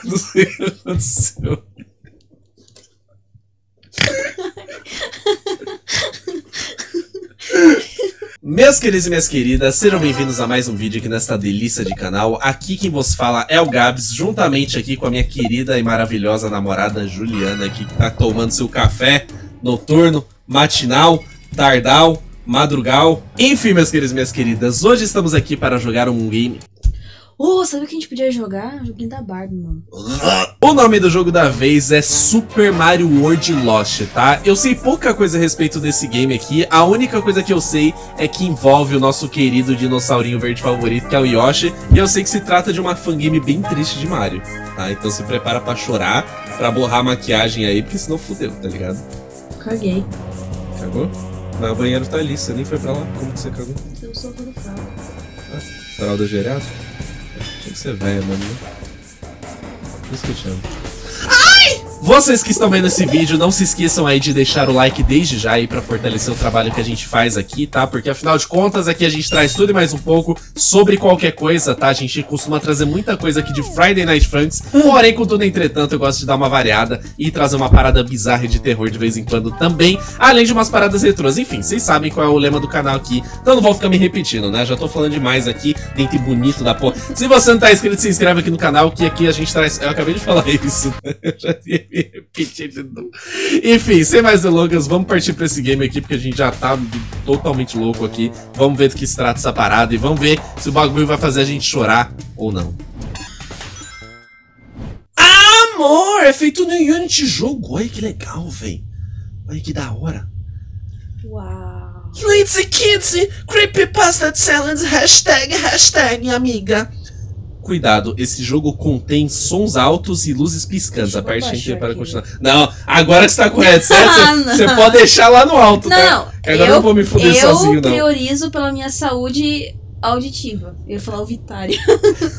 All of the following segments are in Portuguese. do céu, meu Deus do céu. Meus queridos e minhas queridas, sejam bem-vindos a mais um vídeo aqui nesta delícia de canal. Aqui quem vos fala é o Gabs, juntamente aqui com a minha querida e maravilhosa namorada Juliana, que tá tomando seu café noturno, matinal, tardal, madrugal. Enfim, meus queridos e minhas queridas, hoje estamos aqui para jogar um game... Oh, sabe o que a gente podia jogar? Joguinho da Barbie, mano. O nome do jogo da vez é Super Mario World Lost, tá? Eu sei pouca coisa a respeito desse game aqui. A única coisa que eu sei é que envolve o nosso querido dinossaurinho verde favorito, que é o Yoshi. E eu sei que se trata de uma fangame bem triste de Mario, tá? Então se prepara pra chorar, pra borrar a maquiagem aí, porque senão fudeu, tá ligado? Caguei. Cagou? Mas o banheiro tá ali, você nem foi pra lá. Como que você cagou? Eu sou do fralda. Ah, fralda gerada? Tinha que ser velho, mano. Isso que eu te amo. Ai! Vocês que estão vendo esse vídeo, não se esqueçam aí de deixar o like desde já aí pra fortalecer o trabalho que a gente faz aqui, tá? Porque afinal de contas aqui a gente traz tudo e mais um pouco sobre qualquer coisa, tá? A gente costuma trazer muita coisa aqui de Friday Night Funkin, porém, contudo, entretanto, eu gosto de dar uma variada e trazer uma parada bizarra de terror de vez em quando também, além de umas paradas retrôs. Enfim, vocês sabem qual é o lema do canal aqui, então não vou ficar me repetindo, né? Já tô falando demais aqui, dentro bonito da porra. Se você não tá inscrito, se inscreve aqui no canal, que aqui a gente traz... Eu acabei de falar isso, né? Eu já tinha... Enfim, sem mais delongas, vamos partir pra esse game aqui, porque a gente já tá totalmente louco aqui. Vamos ver do que se trata essa parada e vamos ver se o bagulho vai fazer a gente chorar ou não. Amor, é feito no Unity jogo. Olha que legal, velho. Olha que da hora. Uau. Lazy kids, creepypasta challenge, hashtag, amiga. Cuidado, esse jogo contém sons altos e luzes piscantes. Aperte aqui para continuar. Não, agora que você tá com o headset, você pode deixar lá no alto, não, tá? Não, agora eu não vou me foder sozinho, não. Eu priorizo pela minha saúde auditiva. Eu ia falar ouvitária.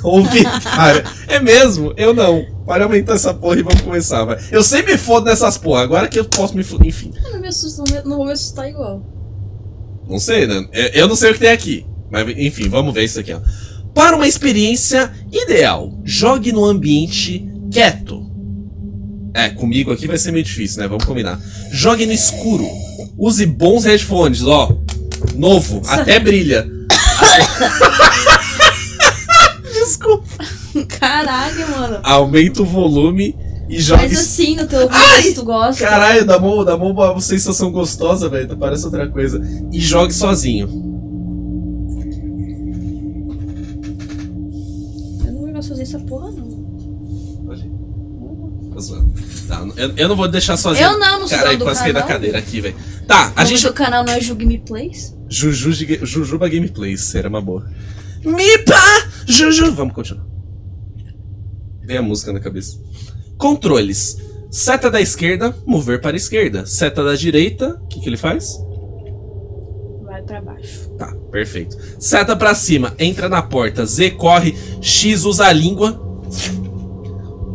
Ouvitária. É mesmo? Eu não. Para aumentar essa porra e vamos começar, vai. Eu sempre me fodo nessas porra, agora que eu posso me foder, enfim. Eu não, não vou me assustar igual. Não sei, né? Eu não sei o que tem aqui. Mas, enfim, vamos ver isso aqui, ó. Para uma experiência ideal, jogue no ambiente quieto. É, comigo aqui vai ser meio difícil, né? Vamos combinar. Jogue no escuro. Use bons headphones, ó. Novo, até brilha. Desculpa. Caralho, mano. Aumenta o volume e jogue... Mas assim, no teu ouvido, se tu gosta. Caralho, dá mó uma sensação gostosa, velho. Parece outra coisa. E jogue sozinho. Essa porra não. Pode ir. Tá zoando. Tá, eu não vou deixar sozinho. Eu não sou do quase canal. Da cadeira aqui, velho. Tá, a gente. O canal não é Ju Gameplays? Jujuba Gameplays, era uma boa. Mipa! Juju! Vamos continuar. Vem a música na cabeça. Controles: seta da esquerda, mover para a esquerda. Seta da direita, o que ele faz? Vai pra baixo. Tá, perfeito. Seta pra cima, entra na porta. Z corre, X usa a língua.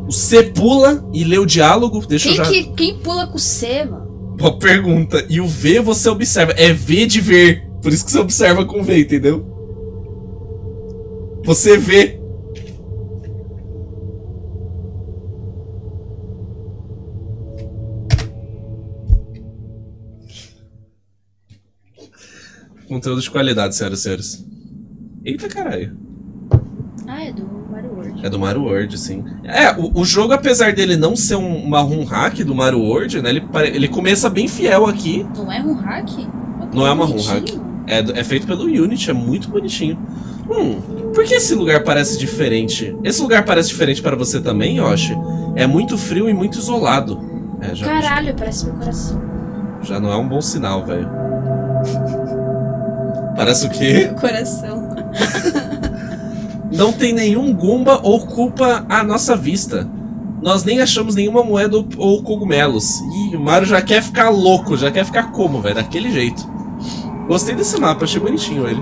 O C pula e lê o diálogo. Deixa eu já... Quem pula com o C, mano? Boa pergunta. E o V você observa. É V de ver. Por isso que você observa com V, entendeu? Você vê. Conteúdo de qualidade, senhoras e senhores. Eita caralho. Ah, é do Mario World. É do Mario World, sim. É, o jogo, apesar dele não ser uma run-hack do Mario World, né? Ele começa bem fiel aqui. Não é run-hack? Não é uma run-hack. É feito pelo Unity, é muito bonitinho. Por que esse lugar parece diferente? Esse lugar parece diferente para você também, Yoshi? É muito frio e muito isolado. É, já, caralho, parece meu coração. Já não é um bom sinal, velho. Parece o quê? Coração. Não tem nenhum Goomba ou culpa à nossa vista. Nós nem achamos nenhuma moeda ou cogumelos. Ih, o Mario já quer ficar louco, já quer ficar como, velho? Daquele jeito. Gostei desse mapa, achei bonitinho ele.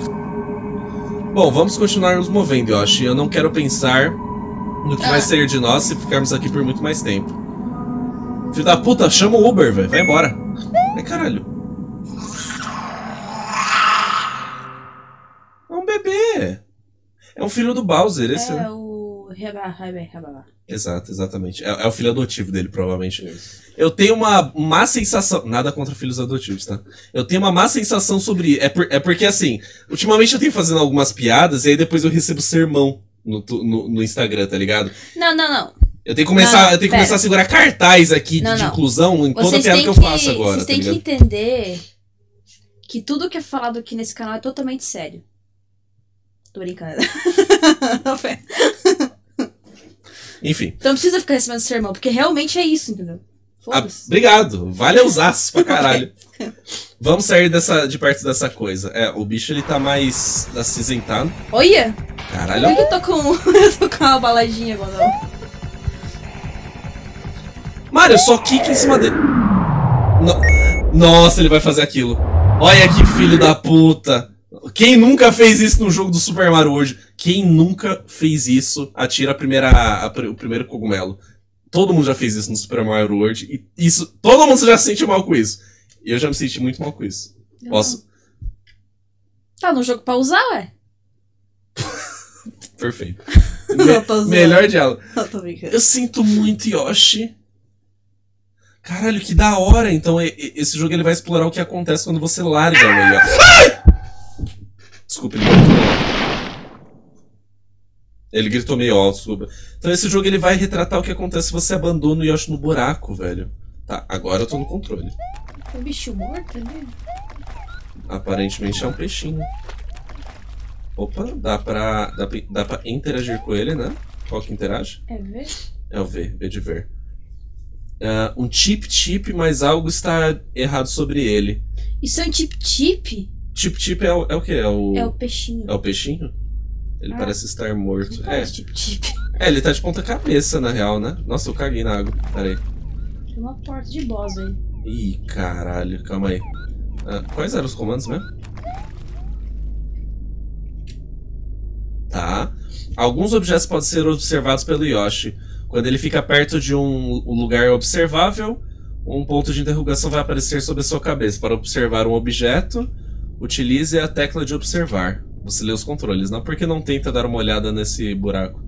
Bom, vamos continuar nos movendo, Yoshi. Eu não quero pensar no que vai ser de nós se ficarmos aqui por muito mais tempo. Filho da puta, chama o Uber, velho. Vai embora. É caralho. É um filho do Bowser, esse, né? É o o Reba. Exato, exatamente. É o filho adotivo dele, provavelmente. Eu tenho uma má sensação... Nada contra filhos adotivos, tá? Eu tenho uma má sensação sobre... É porque, assim, ultimamente eu tenho fazendo algumas piadas e aí depois eu recebo sermão no Instagram, tá ligado? Não. Eu tenho que começar, a segurar cartaz aqui de inclusão em toda a piada que eu faço agora. Vocês têm que entender que tudo que é falado aqui nesse canal é totalmente sério. Tô brincando. Enfim. Então não precisa ficar recebendo sermão, porque realmente é isso, entendeu? Foda-se. Obrigado. Valeu os aços pra caralho. Vamos sair de perto dessa coisa. É, o bicho ele tá mais acinzentado. Olha! Caralho. Por que eu tô com uma baladinha agora? Mário, só kick em cima dele. Nossa, ele vai fazer aquilo. Olha que filho da puta. Quem nunca fez isso no jogo do Super Mario World? Quem nunca fez isso, atira o primeiro cogumelo. Todo mundo já fez isso no Super Mario World. E isso, todo mundo já se sente mal com isso. Eu já me senti muito mal com isso. Não. Posso? Tá no jogo pra usar, ué? Perfeito. Melhor diálogo. Eu sinto muito, Yoshi. Caralho, que da hora. Então, esse jogo ele vai explorar o que acontece quando você larga o melhor. Desculpa, ele gritou. Ele gritou meio alto, desculpa. Então esse jogo ele vai retratar o que acontece se você abandona o Yoshi no buraco, velho. Tá, agora eu tô no controle. É um bicho morto, né? Aparentemente é um peixinho. Opa, dá pra interagir com ele, né? Qual que interage? É V? É o V, V de ver. Um tip-tip, mas algo está errado sobre ele. Isso é um tip-tip? Tip-tip é o quê? É o peixinho. É o peixinho? Ele parece estar morto. É, tip-tip. É, ele tá de ponta cabeça, na real, né? Nossa, eu caguei na água. Pera aí. Tem uma porta de boss aí. Ih, caralho. Calma aí. Quais eram os comandos mesmo? Tá. Alguns objetos podem ser observados pelo Yoshi. Quando ele fica perto de um lugar observável, um ponto de interrogação vai aparecer sobre a sua cabeça. Para observar um objeto, utilize a tecla de observar. Você lê os controles. Não, porque não tenta dar uma olhada nesse buraco?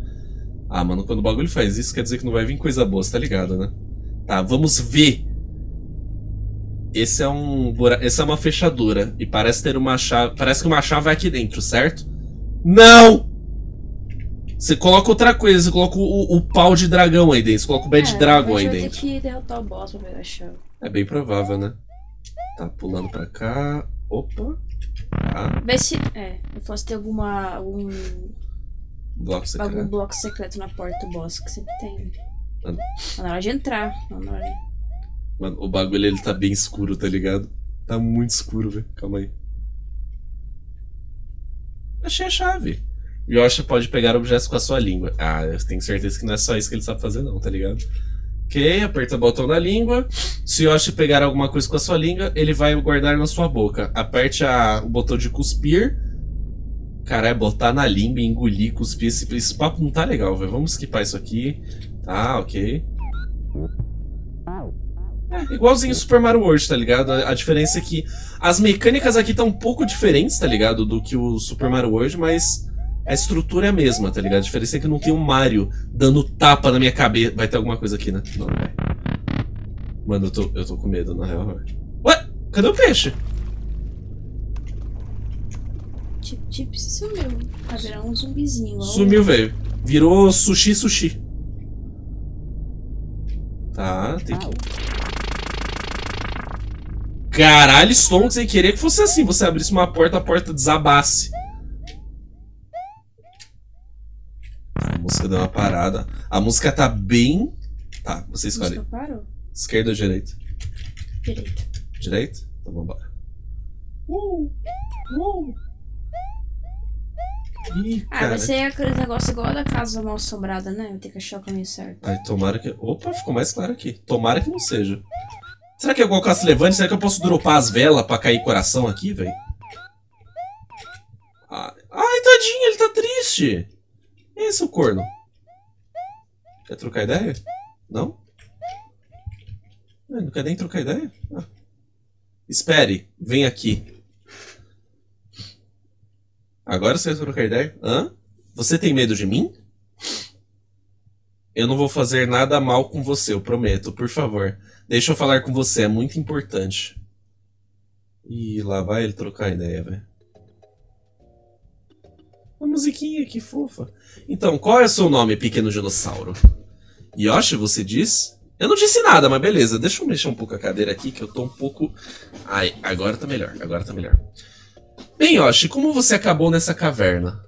Ah, mano, quando o bagulho faz isso, quer dizer que não vai vir coisa boa, você tá ligado, né? Tá, vamos ver. Esse é um buraco. Essa é uma fechadura. E parece ter uma chave. Parece que uma chave é aqui dentro, certo? Não! Você coloca outra coisa, você coloca o pau de dragão aí dentro, você coloca o bad dragon aí dentro. Tem que derrotar o boss pra pegar a chave. É bem provável, né? Tá pulando pra cá. Opa. Ah. Vê se. É, eu posso ter algum bloco secreto. Algum bloco secreto na porta do boss que sempre tem. Mano. Na hora de entrar. Na hora... Mano, o bagulho ele tá bem escuro, tá ligado? Tá muito escuro, velho. Calma aí. Achei a chave. Yoshi pode pegar objetos com a sua língua. Ah, eu tenho certeza que não é só isso que ele sabe fazer não, tá ligado? Ok, aperta o botão na língua. Se Yoshi pegar alguma coisa com a sua língua, ele vai guardar na sua boca. Aperte o botão de cuspir. Cara, é botar na língua, engolir, cuspir. Esse papo não tá legal, velho. Vamos skipar isso aqui. Tá, ok. É, igualzinho Super Mario World, tá ligado? A diferença é que as mecânicas aqui estão um pouco diferentes, tá ligado? Do que o Super Mario World, mas... a estrutura é a mesma, tá ligado? A diferença é que não tem um Mario dando tapa na minha cabeça. Vai ter alguma coisa aqui, né? Não, vai. Mano, eu tô com medo, na real. Ué? Cadê o peixe? Tip-tip se sumiu. Tá virando um zumbizinho. Sumiu, velho. Virou sushi. Tá, tem que... Caralho, Stonks, sem querer que fosse assim. Você abrisse uma porta, a porta desabasse. A música deu uma parada. A música tá bem... Tá, você escolhe. Esquerda ou direita? Direita. Direita? Então vambora. Ih, ah, vai ser aquele negócio igual da casa mal assombrada, né? Eu tenho que achar o caminho certo. Ai, tomara que... Opa, ficou mais claro aqui. Tomara que não seja. Será que é igual Castlevania? Será que eu posso dropar as velas pra cair coração aqui, velho? Ai, tadinho, ele tá triste. E aí, seu corno? Quer trocar ideia? Não? Não quer nem trocar ideia? Ah. Espere, vem aqui. Agora você quer trocar ideia? Hã? Você tem medo de mim? Eu não vou fazer nada mal com você, eu prometo. Por favor, deixa eu falar com você, é muito importante. Ih, lá vai ele trocar ideia, velho. Uma musiquinha, que fofa. Então, qual é o seu nome, pequeno dinossauro? Yoshi, você diz? Eu não disse nada, mas beleza. Deixa eu mexer um pouco a cadeira aqui, que eu tô um pouco... Ai, agora tá melhor, agora tá melhor. Bem, Yoshi, como você acabou nessa caverna?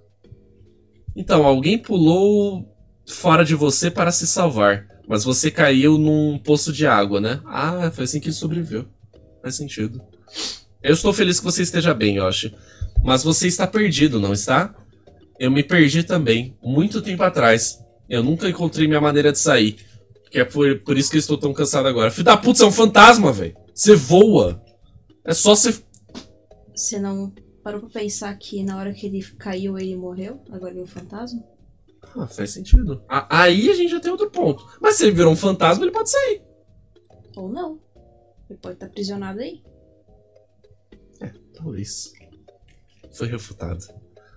Então, alguém pulou fora de você para se salvar, mas você caiu num poço de água, né? Ah, foi assim que sobreviveu. Faz sentido. Eu estou feliz que você esteja bem, Yoshi. Mas você está perdido, não está? Eu me perdi também, muito tempo atrás. Eu nunca encontrei minha maneira de sair. Que é por isso que eu estou tão cansado agora. Filho da puta, você é um fantasma, velho. Você voa. É só você... Você não parou pra pensar que na hora que ele caiu, ele morreu? Agora ele é um fantasma? Ah, faz sentido. Aí a gente já tem outro ponto. Mas se ele virou um fantasma, ele pode sair. Ou não. Ele pode estar aprisionado aí. É, talvez. Foi refutado.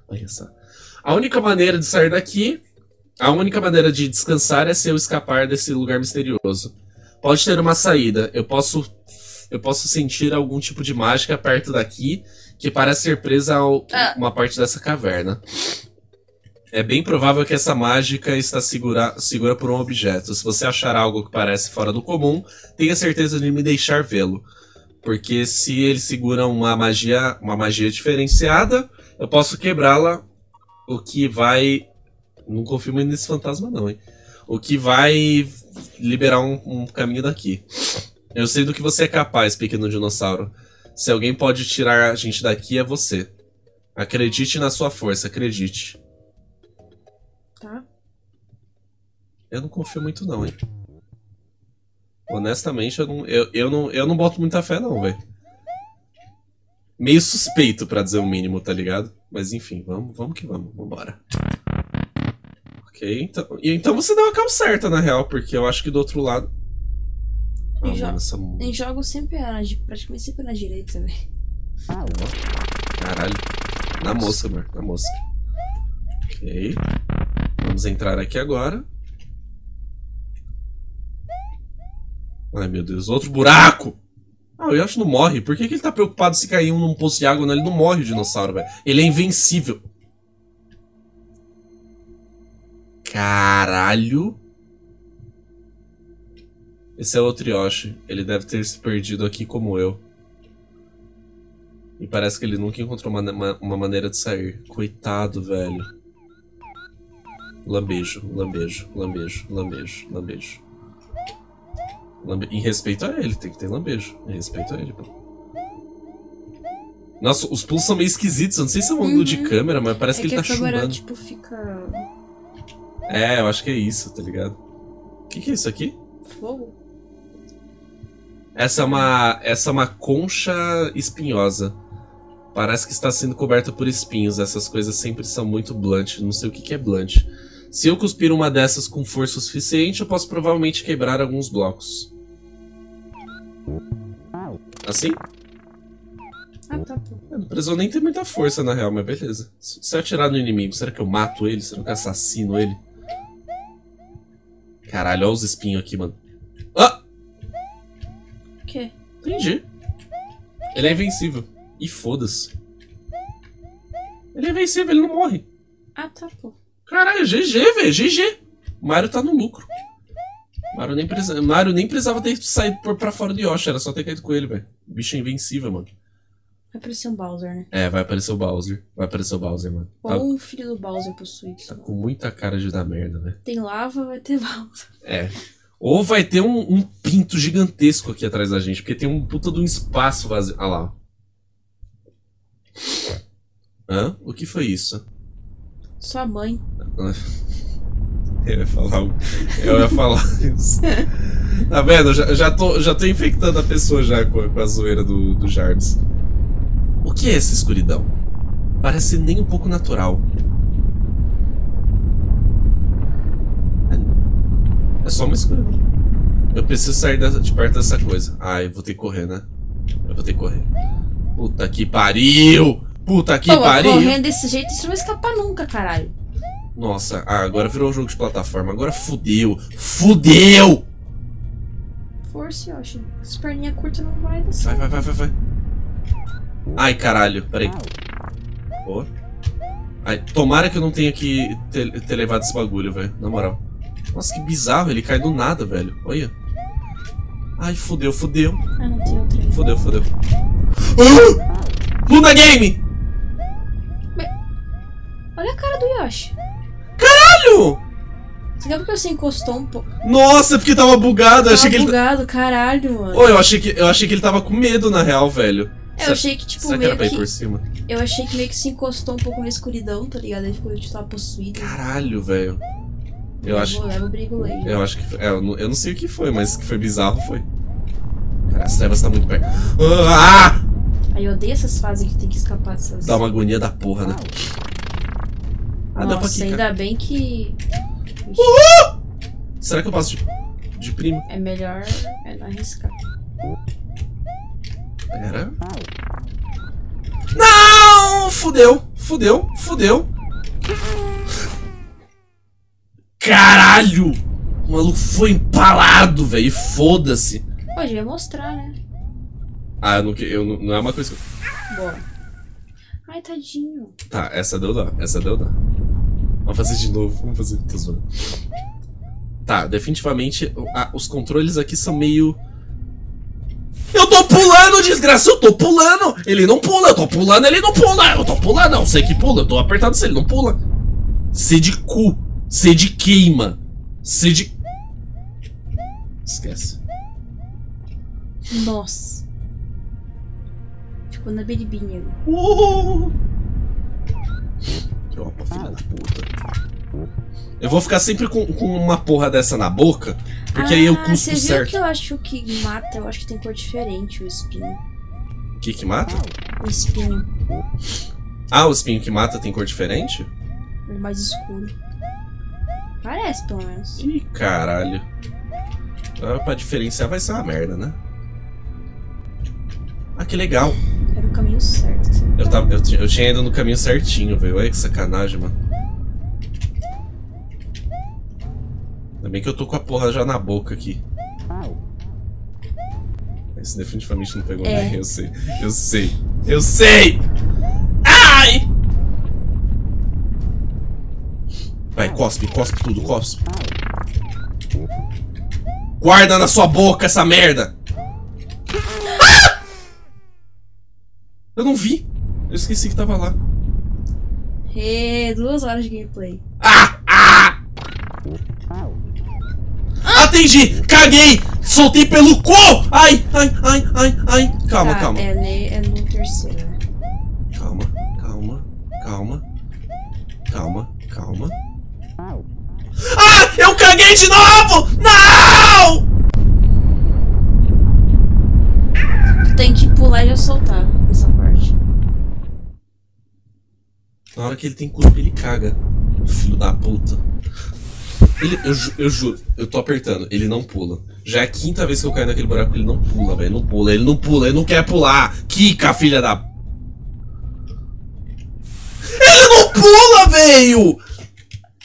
Olha só. A única maneira de sair daqui... A única maneira de descansar é se eu escapar desse lugar misterioso. Pode ter uma saída. Eu posso sentir algum tipo de mágica perto daqui que parece ser presa a uma parte dessa caverna. É bem provável que essa mágica está segura por um objeto. Se você achar algo que parece fora do comum, tenha certeza de me deixar vê-lo. Porque se ele segura uma magia diferenciada, eu posso quebrá-la, o que vai... Não confio muito nesse fantasma não, hein? O que vai liberar um caminho daqui. Eu sei do que você é capaz, pequeno dinossauro. Se alguém pode tirar a gente daqui, é você. Acredite na sua força, acredite. Tá. Eu não confio muito não, hein? Honestamente, eu não boto muita fé não, velho. Meio suspeito, pra dizer o mínimo, tá ligado? Mas enfim, vamos que vamos, vambora. Ok, então você deu a cal certa, na real, porque eu acho que do outro lado... Ah, em jogos sempre praticamente sempre na direita, velho. Caralho. Na mosca, mano, na mosca. Ok. Vamos entrar aqui agora. Ai, meu Deus, outro buraco! Ah, o Yoshi não morre. Por que ele tá preocupado se cair num poço de água? Não, ele não morre, o dinossauro, velho. Ele é invencível. Caralho. Esse é outro Yoshi. Ele deve ter se perdido aqui como eu. E parece que ele nunca encontrou uma maneira de sair. Coitado, velho. Lambejo, lambejo, lambejo, lambejo, lambejo. Em respeito a ele, tem que ter lambejo. Em respeito a ele, pô. Nossa, os pulos são meio esquisitos. Eu não sei se é um ângulo de câmera, mas parece que ele tá chumando. Câmera, tipo, fica... É, eu acho que é isso, tá ligado? O que é isso aqui? Fogo. Essa é uma concha espinhosa. Parece que está sendo coberta por espinhos. Essas coisas sempre são muito blunt. Não sei o que é blunt. Se eu cuspir uma dessas com força o suficiente, eu posso provavelmente quebrar alguns blocos. Assim? Ah, tá. Não precisou nem ter muita força, na real, mas beleza. Se eu atirar no inimigo, será que eu mato ele? Será que eu assassino ele? Caralho, olha os espinhos aqui, mano. Ah! O quê? Entendi. Ele é invencível. E foda-se. Ele é invencível, ele não morre. Ah, tá, pô. Caralho, GG, velho, GG. Mario tá no lucro. Mario nem precisava ter saído pra fora de Yoshi, era só ter caído com ele, velho. O bicho é invencível, mano. Vai aparecer um Bowser, né? É, vai aparecer o Bowser. Vai aparecer o Bowser, mano. Ou um filho do Bowser possuído. Tá com muita cara de dar merda, né? Tem lava, vai ter Bowser. É. Ou vai ter um pinto gigantesco aqui atrás da gente, porque tem um puta de um espaço vazio. Ah lá. Hã? O que foi isso? Sua mãe. Eu ia falar. Eu ia falar isso. Tá vendo? Eu já tô infectando a pessoa já com a zoeira do Jarvis. O que é essa escuridão? Parece nem um pouco natural. É só uma escuridão. Eu preciso sair de perto dessa coisa. Ah, eu vou ter que correr, né? Eu vou ter que correr. Puta que pariu! Puta que pariu! Correndo desse jeito, isso não vai escapar nunca, caralho. Nossa, ah, agora virou um jogo de plataforma. Agora fudeu. Fudeu! Força, Yoshi. As perninhas curtas não vai dar certo. Vai. Ai, caralho. Peraí. Pô. Ai, tomara que eu não tenha que ter levado esse bagulho, velho. Na moral. Nossa, que bizarro. Ele cai do nada, velho. Olha. Ai, fudeu. Ah, não tem outro. Fudeu. Ah! Luna Game! Olha a cara do Yoshi. Caralho! Você sabe porque você encostou um pouco? Nossa, porque tava bugado. Eu achei que ele... bugado, caralho, mano. Oh, eu achei que ele tava com medo, na real, velho. É, eu achei que, tipo, será meio que... Por cima? Eu achei que meio que se encostou um pouco na escuridão, tá ligado? Ele ficou, tipo, tava possuído. Caralho, velho. Eu não sei o que foi, mas que foi bizarro foi. Cara, as trevas tá muito perto. Ah! Aí eu odeio essas fases que tem que escapar dessas. Dá uma agonia da porra, né? Ah, nossa, dá pra quicar. Ainda bem que... Uhul! Será que eu passo de primo? É melhor não arriscar. Pera. Não! Fudeu! Caralho! O maluco foi empalado, velho. Foda-se. Pô, devia mostrar, né? Ah, não é uma coisa que... Boa. Ai, tadinho. Tá, essa deu dó. Vamos fazer de novo, Tá, definitivamente, os controles aqui são meio... Eu tô pulando, desgraça, eu tô pulando! Ele não pula, eu tô pulando, ele não pula! Eu tô pulando, não sei que pula, eu tô apertado se ele não pula. C de cu. C de queima. C de... Esquece. Nossa. Ficou na beribinha. Tropa, filha da puta. Eu vou ficar sempre com uma porra dessa na boca, porque aí eu custo certo. Que eu acho que mata, eu acho que tem cor diferente o espinho. O que mata? O espinho. Ah, o espinho que mata tem cor diferente? É mais escuro. Parece, pelo menos. Ih, caralho. Ah, pra diferenciar vai ser uma merda, né? Ah, que legal. Era o caminho certo. Eu tinha ido no caminho certinho, velho. Olha que sacanagem, mano. Ainda bem que eu tô com a porra já na boca aqui. Esse definitivamente não pegou nem, eu sei! Ai! Vai, cospe tudo, cospe. Guarda na sua boca essa merda! Ah! Eu não vi! Eu esqueci que tava lá. 2 horas de gameplay. Atendi! Caguei! Soltei pelo cu! Ai! Calma. É no terceiro. Calma. Ah! Eu caguei de novo! Não! Tem que pular e já soltar essa parte. Na hora que ele tem culpa, ele caga. Filho da puta. Ele, eu juro, eu tô apertando, ele não pula. Já é a 5ª vez que eu caio naquele buraco, ele não pula, velho. Ele não pula, ele não quer pular. Kika, filha da... Ele não pula, velho!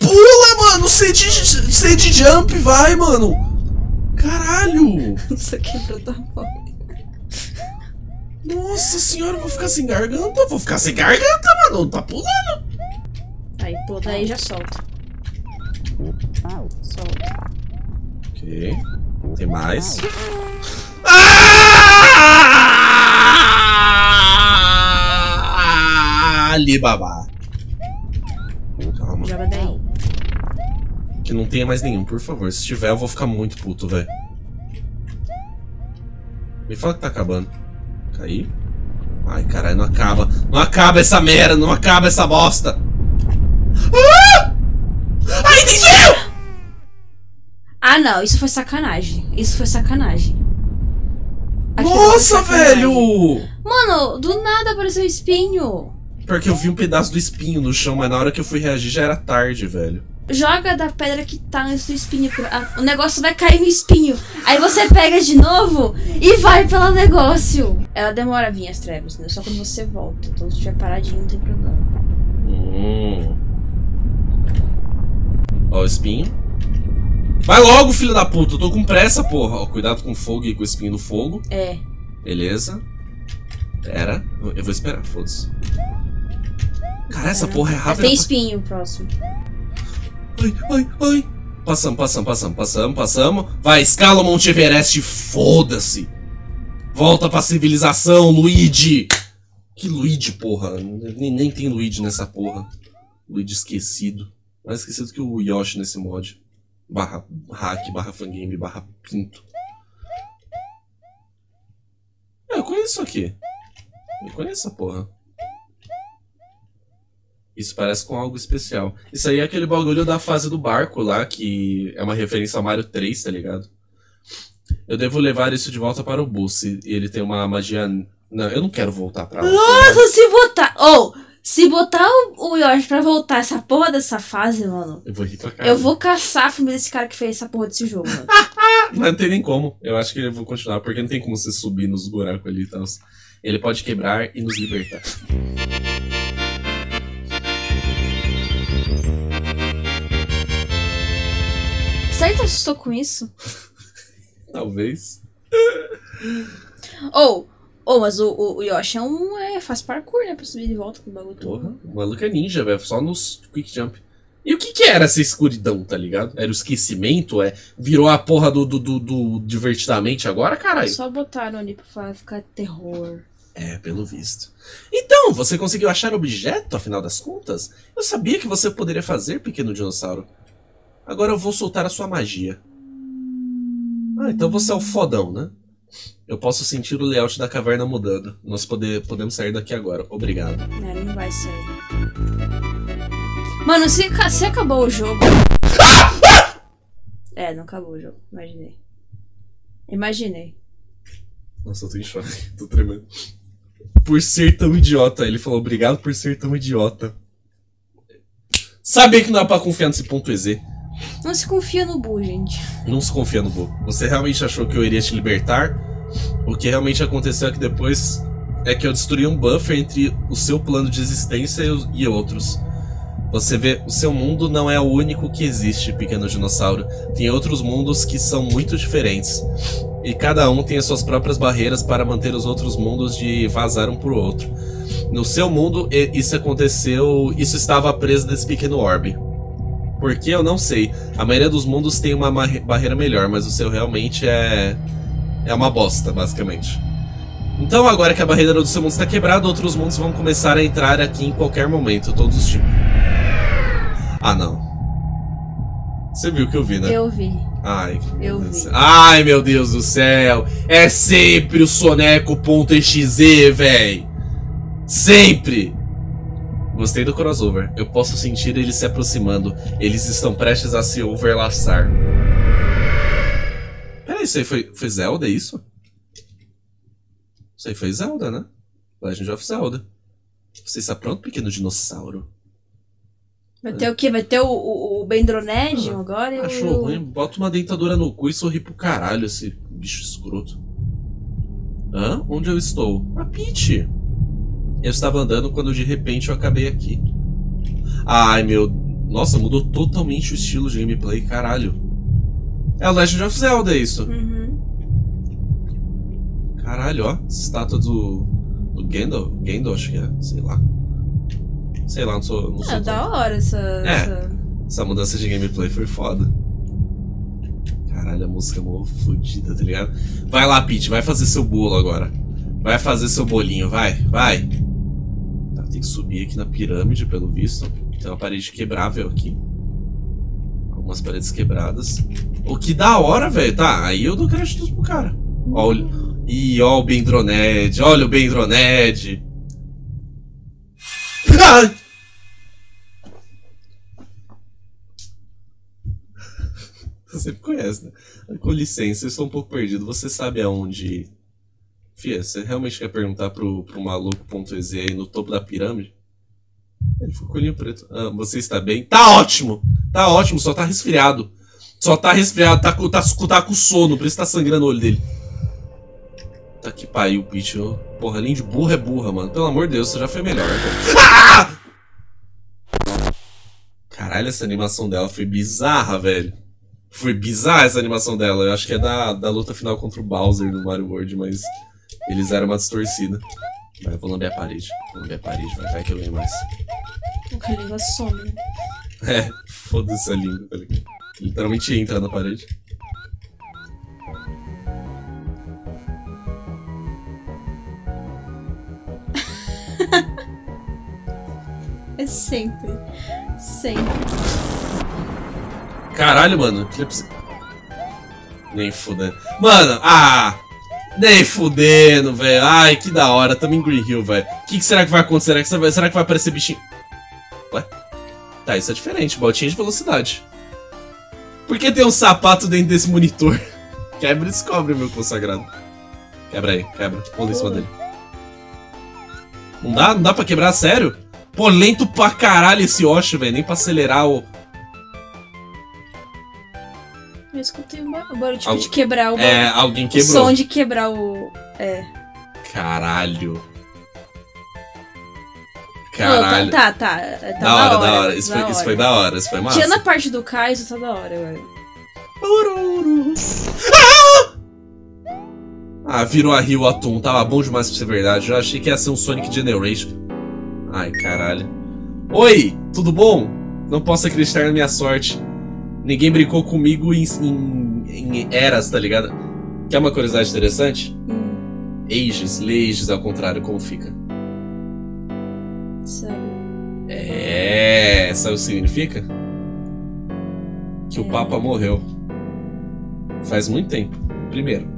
Pula, mano! Sei de jump, vai, mano! Caralho! Isso aqui é pra dar pau. Nossa senhora, eu vou ficar sem garganta. Mano, não tá pulando. Aí, pula, daí já solta. Solta. Ok. Tem mais. Ali, babá. Calma. Joga daí. Que não tenha mais nenhum, por favor. Se tiver, eu vou ficar muito puto, velho. Me fala que tá acabando. Caiu. Ai, caralho, não acaba. Não acaba essa merda, não acaba essa bosta. Ah, não, isso foi sacanagem. Nossa, velho! Mano, do nada apareceu um espinho. Porque eu vi um pedaço do espinho no chão, mas na hora que eu fui reagir já era tarde, velho. Joga da pedra que tá antes do espinho, o negócio vai cair no espinho. Aí você pega de novo e vai pelo negócio. Ela demora a vir as trevas, né? Só quando você volta. Então se tiver paradinho não tem problema. Ó, o espinho. Vai logo, filho da puta. Eu tô com pressa, porra. Ó, cuidado com o fogo e com o espinho do fogo. É. Beleza. Pera. Eu vou esperar, foda-se. Cara, essa porra é rápida. Tem espinho próximo. Ai, ai, ai. Passamos, passamos, passamos, passamos, passamos. Vai, escala o Monte Everest, foda-se. Volta pra civilização, Luigi. Que Luigi, porra. Nem tem Luigi nessa porra. Luigi esquecido. Mais esquecido que o Yoshi nesse mod. Barra hack, barra fangame, barra pinto. Eu conheço aqui. Eu conheço essa porra. Isso parece com algo especial. Isso aí é aquele bagulho da fase do barco lá, que é uma referência a Mario 3, tá ligado? Eu devo levar isso de volta para o bus. E ele tem uma magia... Não, eu não quero voltar pra lá. Nossa, né? Se botar... Oh, se botar o Yoshi pra voltar essa porra dessa fase, mano... Eu vou rir pra caralho. Eu vou caçar a família desse cara que fez essa porra desse jogo, mano. Mas não tem nem como. Eu acho que eu vou continuar, porque não tem como você subir nos buracos ali e tal. Ele pode quebrar e nos libertar. Você te assustou com isso? Talvez. Ou, mas o Yoshi faz parkour, né? Pra subir de volta com o bagulho. Porra, o maluco é ninja, velho. Só nos quick jump. E o que era essa escuridão, tá ligado? Era o esquecimento? Virou a porra do divertidamente agora, caralho? Só botaram ali pra ficar terror. É, pelo visto. Então, você conseguiu achar objeto, afinal das contas? Eu sabia que você poderia fazer, pequeno dinossauro. Agora eu vou soltar a sua magia. Ah, então você é o fodão, né? Eu posso sentir o layout da caverna mudando. Nós podemos sair daqui agora. Obrigado. Não, não vai sair. Mano, se acabou o jogo... É, não acabou o jogo. Imaginei. Imaginei. Nossa, eu tô em choque. Tô tremendo. Por ser tão idiota. Ele falou obrigado por ser tão idiota. Sabia que não era pra confiar nesse ponto EZ. Não se confia no Boo, gente. Não se confia no Boo. Você realmente achou que eu iria te libertar? O que realmente aconteceu é que depois é que eu destruí um buffer entre o seu plano de existência e outros. Você vê, o seu mundo não é o único que existe, pequeno dinossauro. Tem outros mundos que são muito diferentes. E cada um tem as suas próprias barreiras para manter os outros mundos de vazar um pro outro. No seu mundo, isso aconteceu... Isso estava preso nesse pequeno orbe. Por que eu não sei. A maioria dos mundos tem uma barreira melhor, mas o seu realmente é uma bosta, basicamente. Então agora que a barreira do seu mundo está quebrada, outros mundos vão começar a entrar aqui em qualquer momento, todos os tipos. Ah, não. Você viu o que eu vi, né? Eu vi. Ai, eu vi. Ai, meu Deus do céu. É sempre o soneco.exe, véi. Sempre. Gostei do crossover. Eu posso sentir eles se aproximando. Eles estão prestes a se overlaçar. Peraí, isso aí foi Zelda, isso? Isso aí foi Zelda, né? Legend of Zelda. Você está pronto, pequeno dinossauro? Vai ter o quê? Vai ter o Bendronedium agora? Achou ruim? Bota uma dentadura no cu e sorri pro caralho esse bicho escroto. Hã? Onde eu estou? A Peach! Eu estava andando quando de repente eu acabei aqui. Ai, meu... Nossa, mudou totalmente o estilo de gameplay, caralho. É o Legend of Zelda, isso. Uhum. Caralho, ó. Estátua do Gandalf. Gandalf, acho que é. Sei lá. Sei lá, não sou é da hora essa mudança de gameplay foi foda. Caralho, a música é mó fodida, tá ligado? Vai lá, Peach. Vai fazer seu bolo agora. Vai fazer seu bolinho, vai, vai. Tá, tem que subir aqui na pirâmide, pelo visto. Tem uma parede quebrável aqui. Algumas paredes quebradas. O que da hora, velho. Tá, aí eu dou crédito pro cara. Ó, ih, ó o Bendroned. Olha o Bendroned. Ah! Você me conhece, né? Com licença, eu estou um pouco perdido. Você sabe aonde... Fia, você realmente quer perguntar pro maluco.ez aí no topo da pirâmide? Ele ficou com o olhinho preto. Ah, você está bem? Tá ótimo! Tá ótimo, só tá resfriado. Só tá resfriado, tá com sono, por isso tá sangrando o olho dele. Tá que pariu, Peach. Porra, além de burra é burra, mano. Pelo amor de Deus, você já foi melhor. Cara. Ah! Caralho, essa animação dela foi bizarra, velho. Foi bizarra essa animação dela. Eu acho que é da luta final contra o Bowser no Mario World, mas eles eram uma distorcida. Vai, eu vou lamber a parede. Vou lamber a parede, vai que eu lembro mais. A língua some, né? É, foda-se a língua, tá ligado? Literalmente entra na parede. É sempre. Caralho, mano. Nem fudendo. Mano, nem fudendo, velho. Ai, que da hora. Tamo em Green Hill, velho. O que será que vai acontecer? Será que vai aparecer bichinho? Ué? Tá, isso é diferente. Botinha de velocidade. Por que tem um sapato dentro desse monitor? Quebra e descobre, meu consagrado. Quebra aí, quebra. Pula em cima dele. Não dá? Não dá pra quebrar? Sério? Pô, lento pra caralho esse Yoshi, velho. Nem pra acelerar o... Eu escutei um barulho tipo de quebrar o... É, alguém quebrou. O som de quebrar o... É. Caralho. Caralho. Não, tá. Da hora. Isso foi da hora. Isso foi massa. Tinha na parte do Kaizo, tá da hora, velho. Ah, virou a Rio Atum. Tava bom demais pra ser verdade. Eu achei que ia ser um Sonic Generation. Ai, caralho. Oi, tudo bom? Não posso acreditar na minha sorte. Ninguém brincou comigo em eras, tá ligado? Quer uma curiosidade interessante? Ages, leges, ao contrário, como fica? Sério? É, sabe o que significa? Que o Papa morreu. Faz muito tempo. Primeiro.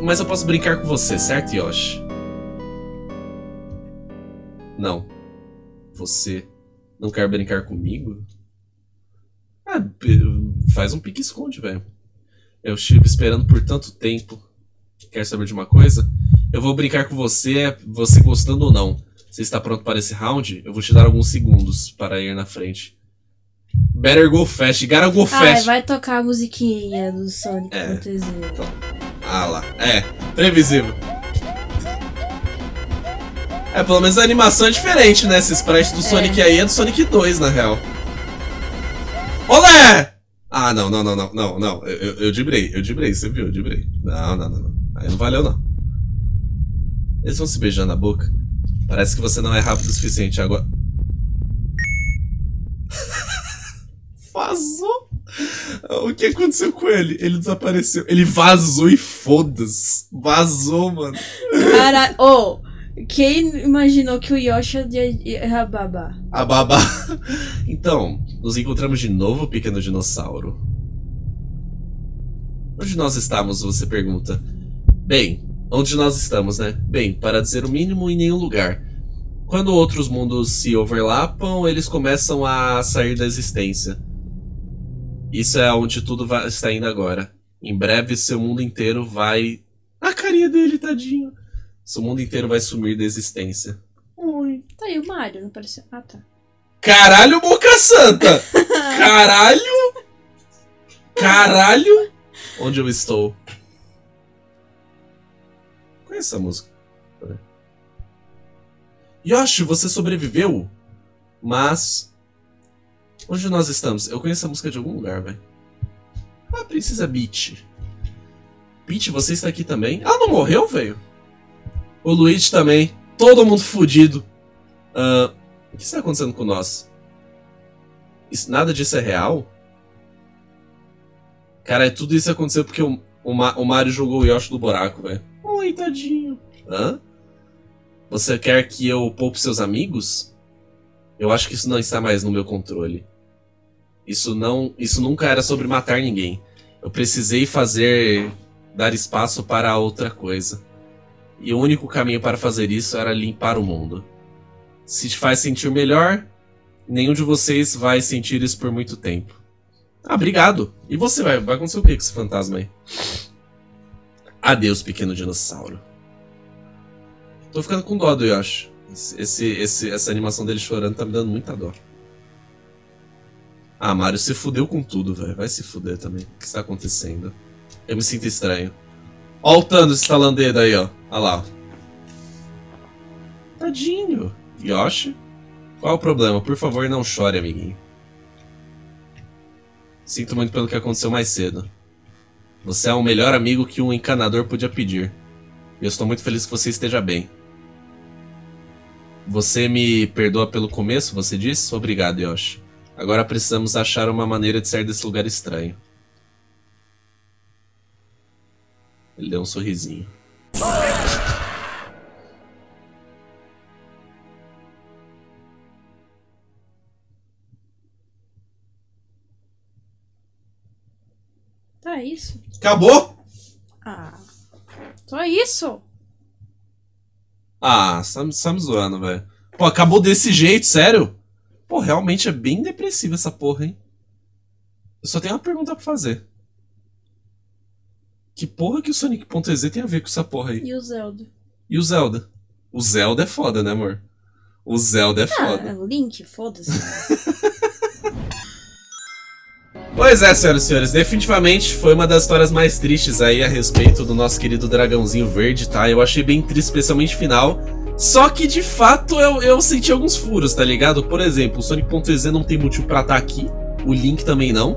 Mas eu posso brincar com você, certo, Yoshi? Não. Você não quer brincar comigo? Ah, faz um pique-esconde, velho. Eu estive esperando por tanto tempo. Quer saber de uma coisa? Eu vou brincar com você, você gostando ou não. Você está pronto para esse round? Eu vou te dar alguns segundos para ir na frente. Better go fast, gotta go fast. Vai tocar a musiquinha do Sonic. Então. Ah lá, previsível. É, pelo menos a animação é diferente, né? Esse sprite do Sonic aí é do Sonic 2, na real. Olé! Ah, não. Eu dibrei, você viu, eu dibrei. Não. Aí não valeu, não. Eles vão se beijar na boca. Parece que você não é rápido o suficiente agora. Vazou? O que aconteceu com ele? Ele desapareceu. Ele vazou e foda-se. Vazou, mano. Caralho. Oh, quem imaginou que o Yoshi ia babá? A babá. Então, nos encontramos de novo, pequeno dinossauro. Onde nós estamos, você pergunta. Bem, onde nós estamos, né? Bem, para dizer o mínimo, em nenhum lugar. Quando outros mundos se overlapam, eles começam a sair da existência. Isso é onde tudo está indo agora. Em breve, seu mundo inteiro vai... A carinha dele, tadinho. Seu mundo inteiro vai sumir da existência. Oi. Tá aí o Mario, não apareceu. Ah, tá. Caralho, Boca Santa! Caralho! Onde eu estou? Conhece essa música? Yoshi, você sobreviveu? Mas... Onde nós estamos? Eu conheço a música de algum lugar, velho. Ah, Princesa Peach. Peach, você está aqui também? Ah, não morreu, velho? O Luigi também. Todo mundo fudido. O que está acontecendo com nós? Isso, nada disso é real? Cara, tudo isso aconteceu porque o Mario jogou o Yoshi do buraco, velho. Oi, tadinho. Hã? Você quer que eu poupe seus amigos? Eu acho que isso não está mais no meu controle. Isso nunca era sobre matar ninguém. Eu precisei dar espaço para outra coisa. E o único caminho para fazer isso era limpar o mundo. Se te faz sentir melhor, nenhum de vocês vai sentir isso por muito tempo. Ah, obrigado. E você vai acontecer o que com esse fantasma aí? Adeus, pequeno dinossauro. Tô ficando com dó do Yoshi. Essa animação dele chorando tá me dando muita dó. Ah, Mario, se fudeu com tudo, velho. Vai se fuder também. O que está acontecendo? Eu me sinto estranho. Ó o Thanos estalando o dedo aí, ó. Olha lá. Tadinho. Yoshi? Qual o problema? Por favor, não chore, amiguinho. Sinto muito pelo que aconteceu mais cedo. Você é o melhor amigo que um encanador podia pedir. E eu estou muito feliz que você esteja bem. Você me perdoa pelo começo, você disse? Obrigado, Yoshi. Agora precisamos achar uma maneira de sair desse lugar estranho. Ele deu um sorrisinho. Tá isso? Acabou? Ah. Só isso? Ah, tá me zoando, velho. Pô, acabou desse jeito, sério? Pô, realmente é bem depressiva essa porra, hein? Eu só tenho uma pergunta pra fazer. Que porra que o Sonic.exe tem a ver com essa porra aí? E o Zelda? E o Zelda? O Zelda é foda, né, amor? O Zelda é foda. Ah, Link, foda-se. Pois é, senhoras e senhores, definitivamente foi uma das histórias mais tristes aí a respeito do nosso querido dragãozinho verde, tá? Eu achei bem triste, especialmente o final. Só que, de fato, eu senti alguns furos, tá ligado? Por exemplo, o Sonic.exe não tem motivo pra estar aqui, o Link também não.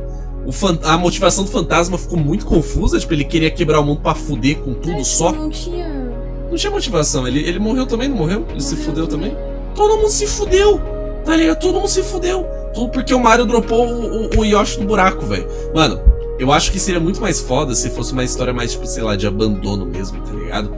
A motivação do fantasma ficou muito confusa, tipo, ele queria quebrar o mundo pra fuder com tudo só. Não tinha motivação, ele morreu também, não morreu? Ele se fudeu também? Todo mundo se fudeu, tá ligado? Todo mundo se fudeu. Tudo porque o Mario dropou o Yoshi no buraco, velho. Mano, eu acho que seria muito mais foda se fosse uma história mais, tipo, sei lá, de abandono mesmo, tá ligado?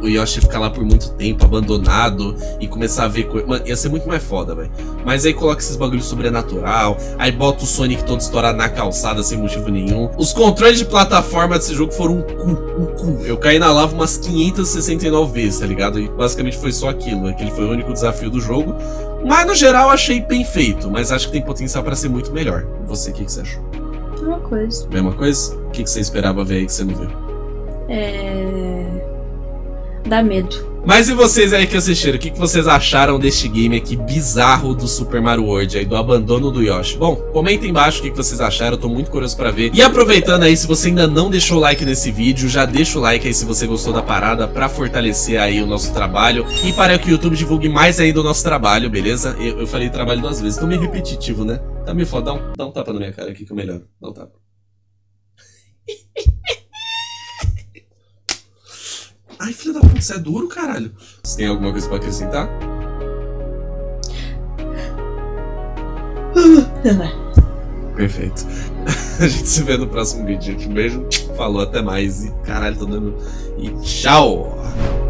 O Yoshi ficar lá por muito tempo, abandonado, e começar a ver coisa. Mano, ia ser muito mais foda, velho. Mas aí coloca esses bagulhos sobrenatural, aí bota o Sonic todo estourado na calçada sem motivo nenhum. Os controles de plataforma desse jogo foram um cu. Eu caí na lava umas 569 vezes, tá ligado? E basicamente foi só aquilo, aquele foi o único desafio do jogo. Mas no geral achei bem feito, mas acho que tem potencial pra ser muito melhor. Você, o que você achou? Mesma coisa. Mesma coisa? O que você esperava ver aí que você não viu? Dá medo. Mas e vocês aí que assistiram? O que vocês acharam deste game aqui bizarro do Super Mario World aí, do abandono do Yoshi? Bom, comentem embaixo o que vocês acharam, eu tô muito curioso pra ver. E aproveitando aí, se você ainda não deixou o like nesse vídeo, já deixa o like aí se você gostou da parada pra fortalecer aí o nosso trabalho e para que o YouTube divulgue mais ainda o nosso trabalho, beleza? Eu falei trabalho 2 vezes, tô meio repetitivo, né? Tá meio foda, dá um tapa na minha cara aqui que eu melhoro. Dá um tapa. Ai, filha da puta, você é duro, caralho. Você tem alguma coisa pra acrescentar? Não. Perfeito. A gente se vê no próximo vídeo, gente. Um beijo, falou, até mais. E caralho, tô dando... E tchau!